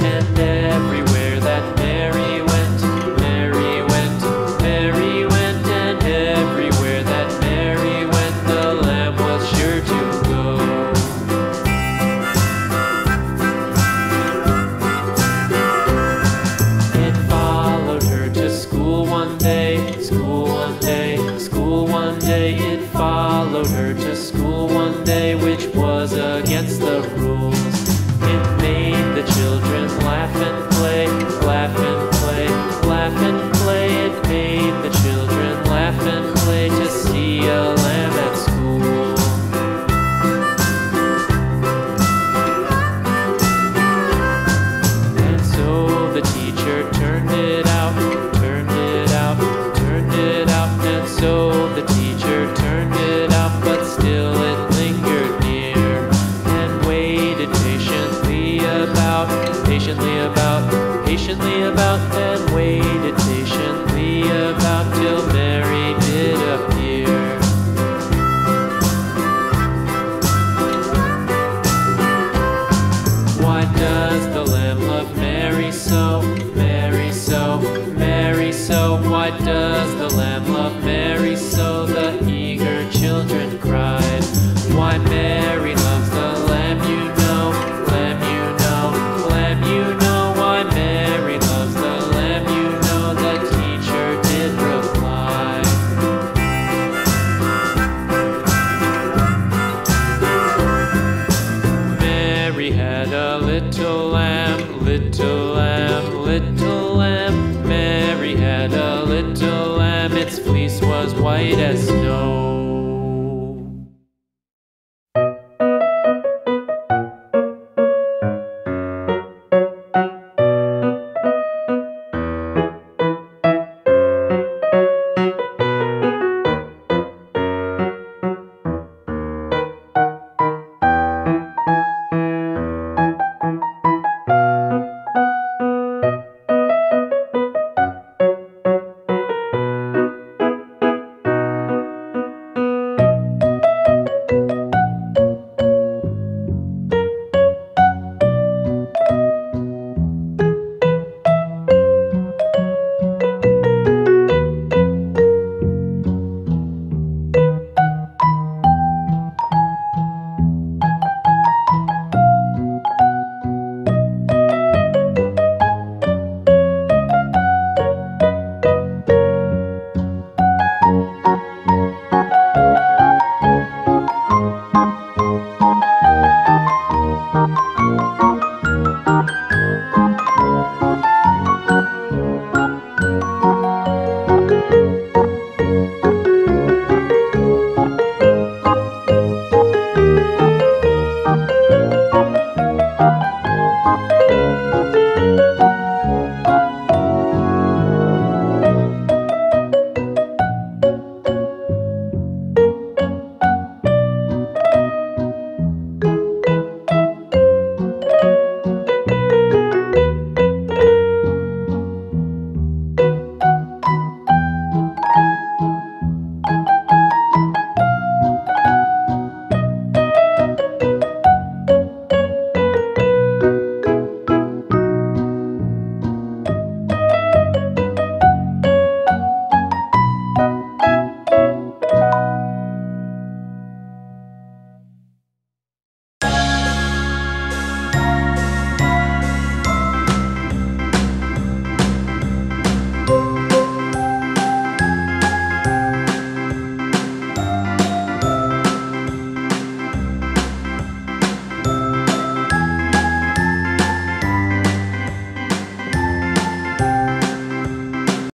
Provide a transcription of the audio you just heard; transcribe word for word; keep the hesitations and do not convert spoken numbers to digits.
And everywhere that Mary went, Mary went, Mary went, and everywhere that Mary went, the lamb was sure to go. It followed her to school one day, school one day, school one day. It followed her to school one day, which was against the